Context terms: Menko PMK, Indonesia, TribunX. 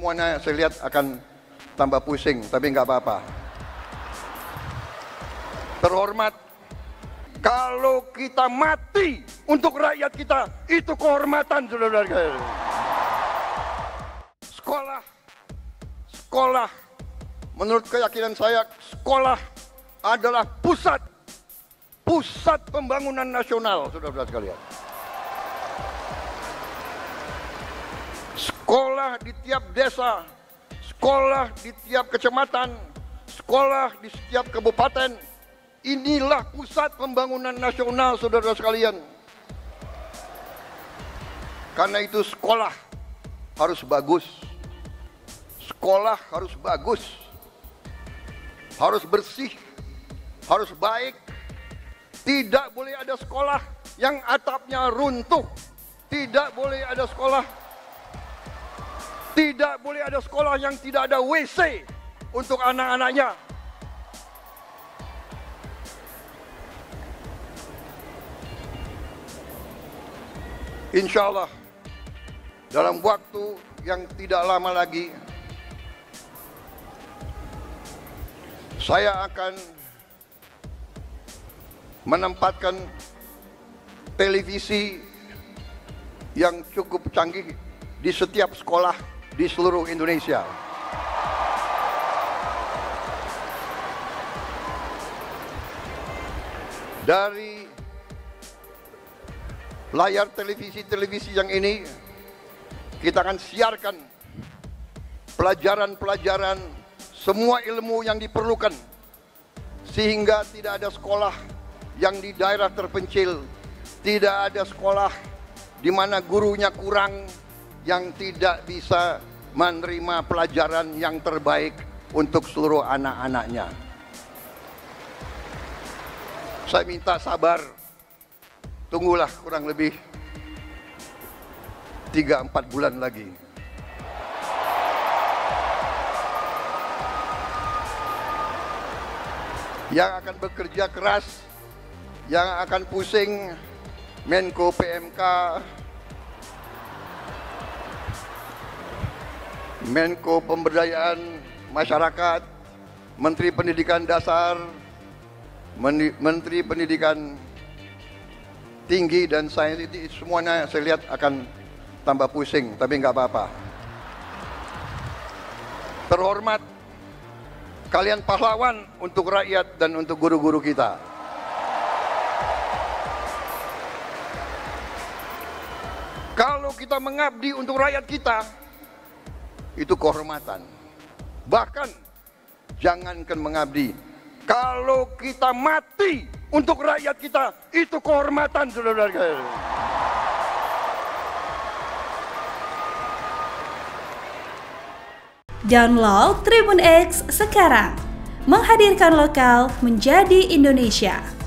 semuanya saya lihat akan tambah pusing, tapi nggak apa-apa. Terhormat, kalau kita mati untuk rakyat kita, itu kehormatan, saudara-saudara. Sekolah, menurut keyakinan saya, sekolah adalah pusat pembangunan nasional, saudara-saudara sekalian. Sekolah di tiap desa, sekolah di tiap kecamatan, sekolah di setiap kabupaten, inilah pusat pembangunan nasional, saudara-saudara sekalian. Karena itu sekolah harus bagus, sekolah harus bagus, harus bersih, harus baik. Tidak boleh ada sekolah yang atapnya runtuh, tidak boleh ada sekolah. Tidak boleh ada sekolah yang tidak ada WC untuk anak-anaknya. Insya Allah, dalam waktu yang tidak lama lagi, saya akan menempatkan televisi yang cukup canggih di setiap sekolah di seluruh Indonesia. Dari layar televisi-televisi yang ini, kita akan siarkan pelajaran-pelajaran semua ilmu yang diperlukan, sehingga tidak ada sekolah yang di daerah terpencil, tidak ada sekolah di mana gurunya kurang, yang tidak bisa menerima pelajaran yang terbaik untuk seluruh anak-anaknya. Saya minta sabar, tunggulah kurang lebih 3-4 bulan lagi. Yang akan bekerja keras, yang akan pusing, Menko PMK, Menko Pemberdayaan Masyarakat, Menteri Pendidikan Dasar, Menteri Pendidikan Tinggi dan Sains, semuanya saya lihat akan tambah pusing, tapi nggak apa-apa. Terhormat, kalian pahlawan untuk rakyat dan untuk guru-guru kita. Kalau kita mengabdi untuk rakyat kita, itu kehormatan. Bahkan jangankan mengabdi, kalau kita mati untuk rakyat kita, itu kehormatan, saudara-saudara. Download TribunX sekarang, menghadirkan lokal menjadi Indonesia.